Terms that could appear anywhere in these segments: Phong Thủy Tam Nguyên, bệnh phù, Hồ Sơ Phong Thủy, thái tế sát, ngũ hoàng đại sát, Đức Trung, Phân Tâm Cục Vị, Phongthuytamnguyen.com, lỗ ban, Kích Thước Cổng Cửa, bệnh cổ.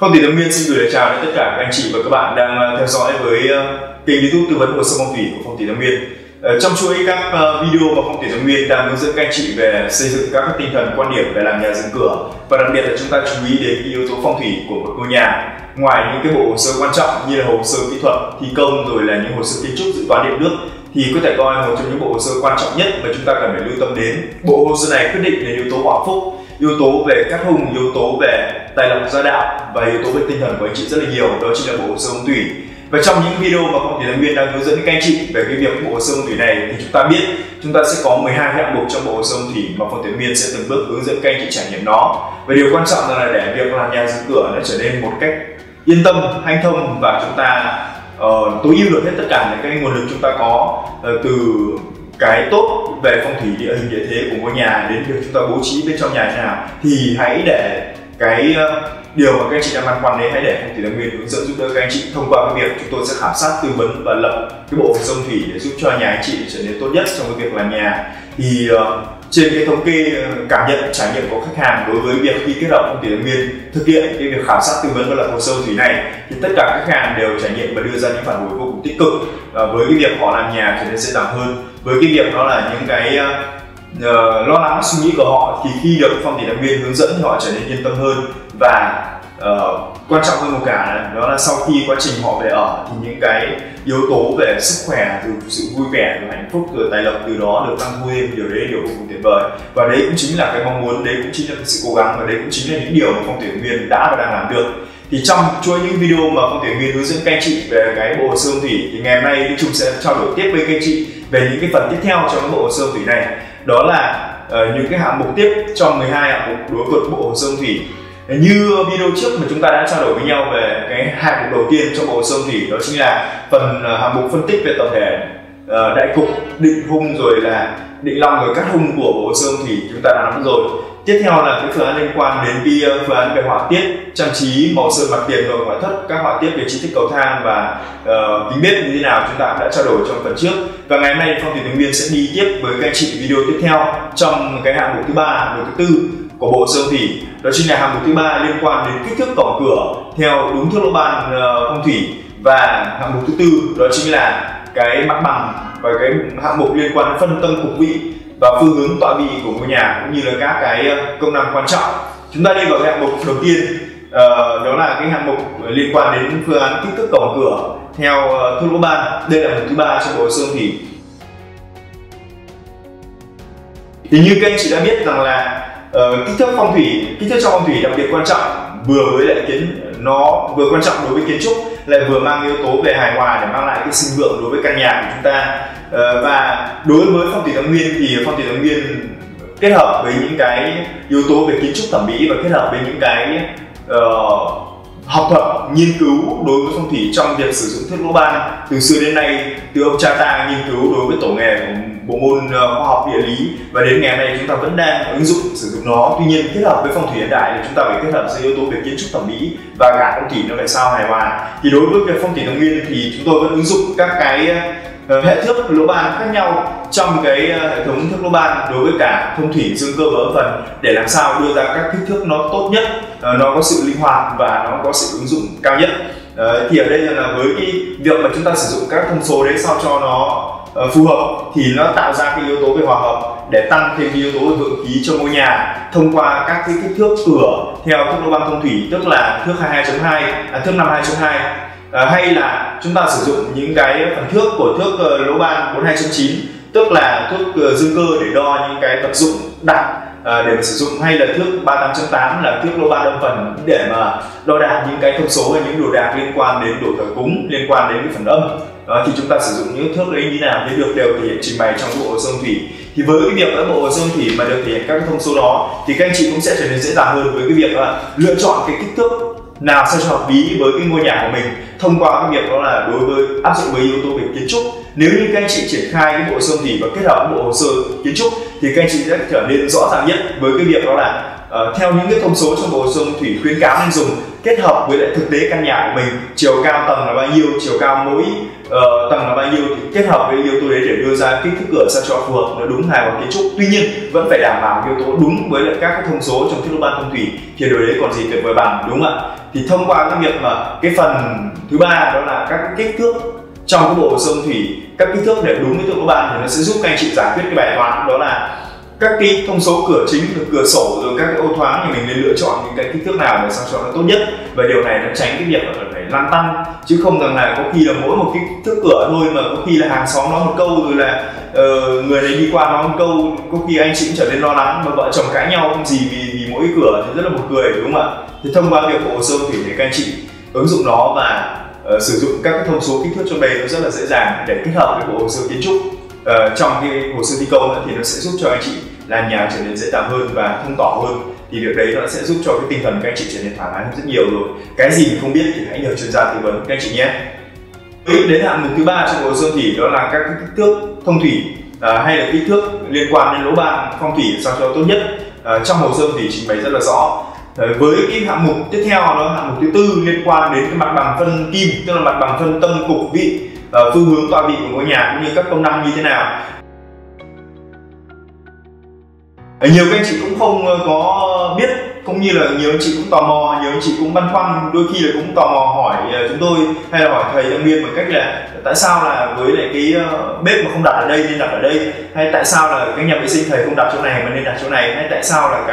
Phong Thủy Tam Nguyên xin gửi lời chào đến tất cả các anh chị và các bạn đang theo dõi với kênh YouTube tư vấn hồ sơ phong thủy của Phong Thủy Tam Nguyên. Trong chuỗi các video mà Phong Thủy Tam Nguyên đang hướng dẫn các anh chị về xây dựng các tinh thần quan điểm về làm nhà dựng cửa, và đặc biệt là chúng ta chú ý đến yếu tố phong thủy của một ngôi nhà. Ngoài những cái bộ hồ sơ quan trọng như là hồ sơ kỹ thuật, thi công, rồi là những hồ sơ kiến trúc, dự toán điện nước, thì có thể coi một trong những bộ hồ sơ quan trọng nhất mà chúng ta cần phải lưu tâm đến. Bộ hồ sơ này quyết định đến yếu tố họa phúc, yếu tố về cát hung, yếu tố về tài lộc gia đạo và yếu tố về tinh thần của anh chị rất là nhiều, đó chính là bộ hồ sơ phong thủy. Và trong những video mà Phong Thủy Tam Nguyên đang hướng dẫn các anh chị về cái việc bộ hồ sơ phong thủy này thì chúng ta biết chúng ta sẽ có 12 hạng mục trong bộ hồ sơ phong thủy mà Phong Thủy Tam Nguyên sẽ từng bước hướng dẫn các anh chị trải nghiệm nó. Và điều quan trọng là để việc làm nhà dựng cửa nó trở nên một cách yên tâm, hanh thông và chúng ta tối ưu được hết tất cả những cái nguồn lực chúng ta có, từ cái tốt về phong thủy, địa hình, địa thế của ngôi nhà đến việc chúng ta bố trí bên trong nhà thế nào, thì hãy để cái điều mà các anh chị đang băn khoăn đấy, hãy để Phong Thủy Tam Nguyên hướng dẫn giúp đỡ các anh chị thông qua cái việc chúng tôi sẽ khảo sát, tư vấn và lập cái bộ hồ sơ phong thủy để giúp cho nhà anh chị trở nên tốt nhất trong cái việc làm nhà. Thì trên cái thống kê cảm nhận trải nghiệm của khách hàng đối với việc khi kết hợp Phong Thủy Tam Nguyên thực hiện cái việc khảo sát, tư vấn và lập hồ sơ phong thủy này, thì tất cả khách hàng đều trải nghiệm và đưa ra những phản hồi vô cùng tích cực với cái việc họ làm nhà trở nên dễ dàng hơn, với cái việc đó là những cái lo lắng suy nghĩ của họ thì khi được Phong Thủy Tam Nguyên hướng dẫn thì họ trở nên yên tâm hơn. Và quan trọng hơn một cả đó là sau khi quá trình họ về ở thì những cái yếu tố về sức khỏe, từ sự vui vẻ, từ hạnh phúc, từ tài lộc từ đó được tăng vui thêm, điều đấy điều vô cùng tuyệt vời. Và đấy cũng chính là cái mong muốn, đấy cũng chính là cái sự cố gắng, và đấy cũng chính là những điều mà Phong Thủy Tam Nguyên đã và đang làm được. Thì trong chuỗi những video mà Phong Thủy Tam Nguyên hướng dẫn các anh chị về cái bộ hồ sơ phong thủy thì ngày hôm nay chúng sẽ trao đổi tiếp với các anh chị về những cái phần tiếp theo trong cái bộ hồ sơ phong thủy này, đó là những cái hạng mục tiếp trong 12 hạng mục đối với bộ hồ sơ phong thủy. Như video trước mà chúng ta đã trao đổi với nhau về cái hạng mục đầu tiên trong bộ hồ sơ phong thủy, đó chính là phần hạng mục phân tích về tổng thể đại cục, định hung, rồi là định long, rồi cát hung của bộ hồ sơ phong thủy chúng ta đã nắm rồi. Tiếp theo là cái phương án liên quan đến cái phương án về họa tiết, trang trí, màu sơn mặt tiền, nội ngoại thất, các họa tiết về chi tiết cầu thang và kính bếp như thế nào chúng ta cũng đã trao đổi trong phần trước. Và ngày hôm nay Phong Thủy Tam Nguyên sẽ đi tiếp với các anh chị video tiếp theo trong cái hạng mục thứ 3, hạng mục thứ 4 của bộ hồ sơ phong thủy, đó chính là hạng mục thứ 3 liên quan đến kích thước cổng cửa theo đúng thước lỗ ban phong thủy, và hạng mục thứ 4 đó chính là cái mặt bằng, và cái hạng mục liên quan đến phân tâm cục vị và phương hướng tọa vị của ngôi nhà cũng như là các cái công năng quan trọng. Chúng ta đi vào hạng mục đầu tiên, đó là cái hạng mục liên quan đến phương án kích thước cổng cửa theo thước lỗ ban. Đây là hạng mục thứ 3 trong bộ hồ sơ phong thủy. Thì như các anh chị đã biết rằng là kích thước trong phong thủy đặc biệt quan trọng, vừa với lại nó vừa quan trọng đối với kiến trúc, lại vừa mang yếu tố về hài hòa để mang lại cái sinh vượng đối với căn nhà của chúng ta. Và đối với Phong Thủy Tam Nguyên thì Phong Thủy Tam Nguyên kết hợp với những cái yếu tố về kiến trúc thẩm mỹ và kết hợp với những cái học thuật nghiên cứu đối với phong thủy trong việc sử dụng thước lỗ ban từ xưa đến nay, từ ông cha ta nghiên cứu đối với tổ nghề của bộ môn khoa học địa lý và đến ngày hôm nay chúng ta vẫn đang ứng dụng sử dụng nó. Tuy nhiên kết hợp với phong thủy hiện đại thì chúng ta phải kết hợp giữa yếu tố về kiến trúc thẩm mỹ và cả phong thủy nó phải sao hài hòa. Thì đối với việc Phong Thủy Tam Nguyên thì chúng tôi vẫn ứng dụng các cái hệ thước lỗ ban khác nhau trong cái hệ thống thước lỗ ban đối với cả phong thủy, dương cơ và âm phần để làm sao đưa ra các kích thước nó tốt nhất, nó có sự linh hoạt và nó có sự ứng dụng cao nhất. Thì ở đây là với cái việc mà chúng ta sử dụng các thông số đấy sao cho nó phù hợp thì nó tạo ra cái yếu tố về hòa hợp để tăng thêm yếu tố vượng khí cho ngôi nhà thông qua các cái kích thước cửa theo thước lỗ ban phong thủy, tức là thước 22.2, thước 52.2, hay là chúng ta sử dụng những cái phần thước của thước lỗ ban 42.9, tức là thước dương cơ để đo những cái vật dụng đặt để mà sử dụng, hay là thước 38.8 là thước lỗ ban âm phần để mà đo đạc những cái thông số và những đồ đạc liên quan đến đồ thờ cúng, liên quan đến cái phần âm. Thì chúng ta sử dụng những thước đấy như nào để được đều thể hiện trình bày trong bộ hồ sơ phong thủy. Thì với cái việc bộ hồ sơ phong thủy mà được thể hiện các thông số đó thì các anh chị cũng sẽ trở nên dễ dàng hơn với cái việc là lựa chọn cái kích thước nào sao cho hợp lý với cái ngôi nhà của mình thông qua cái việc đó là đối với áp dụng với yếu tố về kiến trúc. Nếu như các anh chị triển khai cái bộ hồ sơ phong thủy và kết hợp bộ hồ sơ kiến trúc thì các anh chị sẽ trở nên rõ ràng nhất với cái việc đó là theo những cái thông số trong bộ dung thủy khuyến cáo nên dùng, kết hợp với lại thực tế căn nhà của mình, chiều cao tầng là bao nhiêu, chiều cao mỗi tầng là bao nhiêu, thì kết hợp với yếu tố đấy để đưa ra kích thước cửa sao cho phù hợp, nó đúng hài vào kiến trúc. Tuy nhiên vẫn phải đảm bảo yếu tố đúng với lại các cái thông số trong thiết kế ban phong thủy thì điều đấy còn gì tuyệt vời bằng, đúng không ạ? Thì thông qua cái việc mà cái phần thứ ba đó là các kích thước trong cái bộ dung thủy, các kích thước để đúng với thiết kế ban thì nó sẽ giúp các anh chị giải quyết cái bài toán đó là các cái thông số cửa chính, cửa sổ, rồi các cái ô thoáng thì mình nên lựa chọn những cái kích thước nào để sao cho nó tốt nhất. Và điều này nó tránh cái việc là phải lăn tăn, chứ không rằng là có khi là mỗi một cái kích thước cửa thôi mà có khi là hàng xóm nói một câu, rồi là người này đi qua nói một câu, có khi anh chị cũng trở nên lo lắng mà vợ chồng cãi nhau không gì vì mỗi cửa thì rất là buồn cười, đúng không ạ? Thì thông qua việc bộ sơn thủy thì các anh chị ứng dụng nó và sử dụng các cái thông số kích thước trong đây nó rất là dễ dàng để kết hợp với bộ hồ sơ kiến trúc. Trong cái hồ sơ thi công thì nó sẽ giúp cho anh chị làm nhà trở nên dễ dàng hơn và thông tỏ hơn, thì việc đấy nó sẽ giúp cho cái tinh thần các anh chị trở nên thoải mái hơn rất nhiều rồi. Cái gì mình không biết thì hãy nhờ chuyên gia tư vấn các anh chị nhé. Đến hạng mục thứ ba trong bộ dương thủy đó là các kích thước thông thủy hay là kích thước liên quan đến lỗ ban phong thủy sao cho tốt nhất. Trong hồ sơ thì trình bày rất là rõ. Với cái hạng mục tiếp theo đó, hạng mục thứ tư liên quan đến cái mặt bằng phân kim, tức là mặt bằng phân tâm cục vị, phương hướng tọa vị của ngôi nhà cũng như các công năng như thế nào. Nhiều các anh chị cũng không có biết, cũng như là nhiều anh chị cũng tò mò, nhiều anh chị cũng băn khoăn, đôi khi là cũng tò mò hỏi chúng tôi hay là hỏi thầy Tam Nguyên bằng cách là tại sao là với lại cái bếp mà không đặt ở đây nên đặt ở đây, hay tại sao là cái nhà vệ sinh thầy không đặt chỗ này mà nên đặt chỗ này, hay tại sao là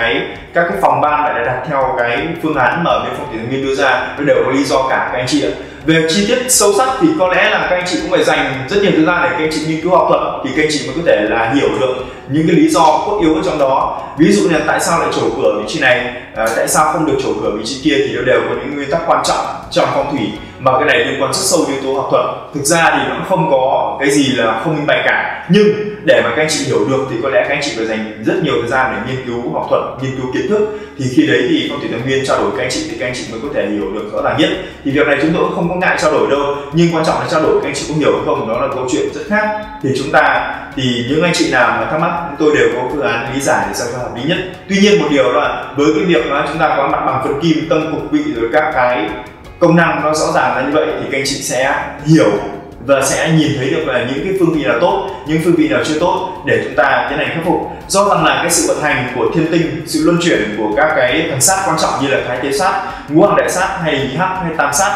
các cái phòng ban lại đặt theo cái phương án mà bên Phong Thủy Tam Nguyên đưa ra. Nó đều có lý do cả các anh chị ạ. Về chi tiết sâu sắc thì có lẽ là các anh chị cũng phải dành rất nhiều thời gian để các anh chị nghiên cứu học thuật thì các anh chị mới có thể là hiểu được những cái lý do cốt yếu ở trong đó. Ví dụ là tại sao lại trổ cửa vị trí này, tại sao không được trổ cửa vị trí kia, thì nó đều có những nguyên tắc quan trọng trong phong thủy mà cái này liên quan rất sâu yếu tố học thuật. Thực ra thì nó không có cái gì là không minh bạch cả, nhưng để mà các anh chị hiểu được thì có lẽ các anh chị phải dành rất nhiều thời gian để nghiên cứu học thuật, nghiên cứu kiến thức, thì khi đấy thì Phong Thủy Tam Nguyên trao đổi các anh chị thì các anh chị mới có thể hiểu được rõ ràng nhất. Thì việc này chúng tôi cũng không có ngại trao đổi đâu, nhưng quan trọng là trao đổi các anh chị cũng hiểu không, đó là câu chuyện rất khác. Thì chúng ta thì những anh chị nào mà thắc mắc chúng tôi đều có phương án lý giải để sao cho hợp lý nhất. Tuy nhiên một điều là với cái việc mà chúng ta có mặt bằng phân kim, tâm cục vị rồi các cái công năng nó rõ ràng là như vậy thì các anh chị sẽ hiểu và sẽ nhìn thấy được là những cái phương vị nào tốt, những phương vị nào chưa tốt để chúng ta cái này khắc phục. Do rằng là cái sự vận hành của thiên tinh, sự luân chuyển của các cái thần sát quan trọng như là thái tế sát, ngũ hoàng đại sát hay nhị hắc hay tam sát,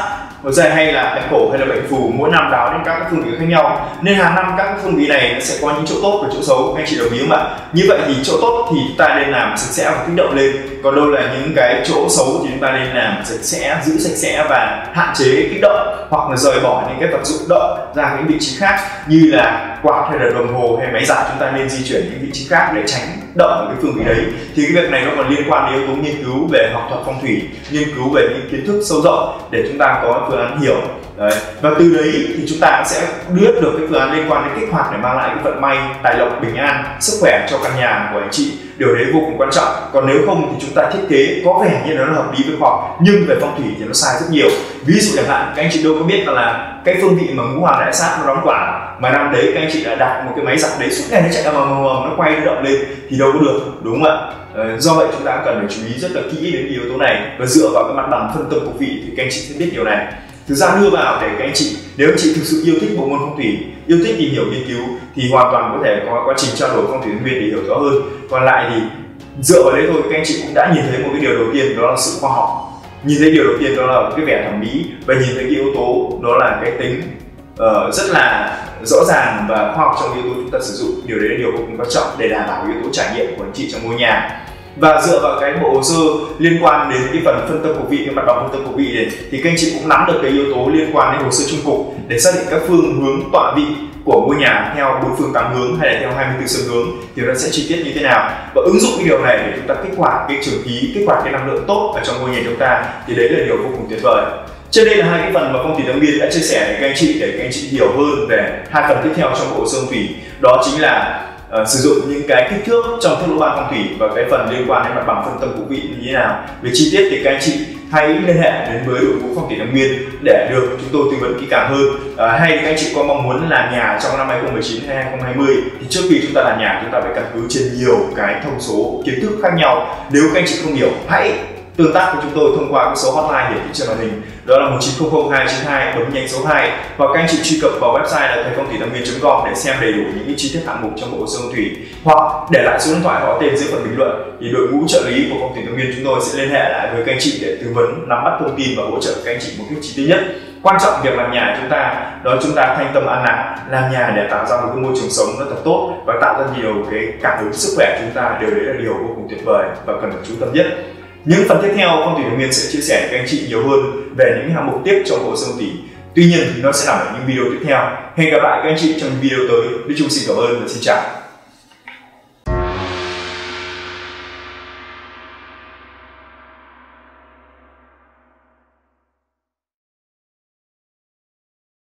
hay là bệnh cổ hay là bệnh phù mỗi năm đáo đến các phương vị khác nhau, nên hàng năm các phương vị này nó sẽ có những chỗ tốt và chỗ xấu, anh chị đồng ý không ạ? Như vậy thì chỗ tốt thì chúng ta nên làm sạch sẽ và kích động lên, còn đâu là những cái chỗ xấu thì chúng ta nên làm sạch sẽ, giữ sạch sẽ và hạn chế kích động, hoặc là rời bỏ những cái vật dụng động ra những vị trí khác như là quạt hay là đồng hồ hay máy giặt, chúng ta nên di chuyển những vị trí khác để tránh động ở cái phương vị đấy. Thì cái việc này nó còn liên quan đến yếu tố nghiên cứu về học thuật phong thủy, nghiên cứu về những kiến thức sâu rộng để chúng ta có phương án hiểu đấy. Và từ đấy thì chúng ta sẽ biết được cái phương án liên quan đến kích hoạt để mang lại cái vận may, tài lộc, bình an, sức khỏe cho căn nhà của anh chị. Điều đấy vô cùng quan trọng. Còn nếu không thì chúng ta thiết kế có vẻ như nó là hợp lý với khoa học, nhưng về phong thủy thì nó sai rất nhiều. Ví dụ chẳng hạn các anh chị đâu có biết là cái phương vị mà ngũ hoàng đại sát nó đóng quả, mà năm đấy các anh chị đã đặt một cái máy giặt đấy suốt ngày nó chạy nó quay nó động lên thì đâu có được, đúng không ạ? Do vậy chúng ta cần phải chú ý rất là kỹ đến yếu tố này và dựa vào cái mặt bằng phân tâm cục vị thì các anh chị sẽ biết điều này. Thực ra đưa vào để các anh chị, nếu anh chị thực sự yêu thích bộ môn phong thủy, yêu thích tìm hiểu nghiên cứu thì hoàn toàn có thể có quá trình trao đổi Phong Thủy Tam Nguyên để hiểu rõ hơn. Còn lại thì dựa vào đấy thôi các anh chị cũng đã nhìn thấy một cái điều đầu tiên, đó là sự khoa học, nhìn thấy điều đầu tiên đó là cái vẻ thẩm mỹ, và nhìn thấy cái yếu tố đó là cái tính rất là rõ ràng và khoa học trong yếu tố chúng ta sử dụng. Điều đấy là điều vô cùng quan trọng để đảm bảo yếu tố trải nghiệm của anh chị trong ngôi nhà. Và dựa vào cái bộ hồ sơ liên quan đến cái phần phân tâm cục vị, cái mặt bằng phân tâm cục vị này thì các anh chị cũng nắm được cái yếu tố liên quan đến hồ sơ chung cục để xác định các phương hướng tọa vị của ngôi nhà theo 4 phương 8 hướng hay là theo 24 sương hướng thì nó sẽ chi tiết như thế nào, và ứng dụng cái điều này để chúng ta kích hoạt cái trường khí, kích hoạt cái năng lượng tốt ở trong ngôi nhà chúng ta, thì đấy là điều vô cùng tuyệt vời. Trên đây là hai cái phần mà Phong Thủy Tam Nguyên đã chia sẻ với các anh chị để các anh chị hiểu hơn về hai phần tiếp theo trong bộ hồ sơ phong thủy, đó chính là sử dụng những cái kích thước trong thiết kế ban phong thủy và cái phần liên quan đến mặt bằng phân tâm cục vị như thế nào. Về chi tiết thì các anh chị hãy liên hệ đến với đội ngũ Phong Thủy Tam Nguyên để được chúng tôi tư vấn kỹ càng hơn. Hay các anh chị có mong muốn làm nhà trong năm 2019 hay 2020 thì trước khi chúng ta làm nhà, chúng ta phải căn cứ trên nhiều cái thông số kiến thức khác nhau. Nếu các anh chị không hiểu, hãy tương tác với chúng tôi thông qua cái số hotline hiển thị trên màn hình, đó là 1900 292, bấm nhanh số 2, và các anh chị truy cập vào website là thầyphongthuytamnguyen.com để xem đầy đủ những chi tiết hạng mục trong bộ hồ sơ phong thủy, hoặc để lại số điện thoại họ tên dưới phần bình luận thì đội ngũ trợ lý của Phong Thủy Tam Nguyên chúng tôi sẽ liên hệ lại với các anh chị để tư vấn, nắm bắt thông tin và hỗ trợ các anh chị một cách chi tiết nhất. Quan trọng việc làm nhà chúng ta đó, chúng ta thanh tâm an lạc, làm nhà để tạo ra một cái môi trường sống nó thật tốt và tạo ra nhiều cái cảm hứng sức khỏe chúng ta, điều đấy là điều vô cùng tuyệt vời và cần phải chú tâm nhất. Những phần tiếp theo, Phong Thủy Tam Nguyên sẽ chia sẻ với các anh chị nhiều hơn về những hạng mục tiếp trong bộ hồ sơ phong thủy. Tuy nhiên, nó sẽ nằm ở những video tiếp theo. Hẹn gặp lại các anh chị trong video tới. Đức Trung xin cảm ơn và xin chào.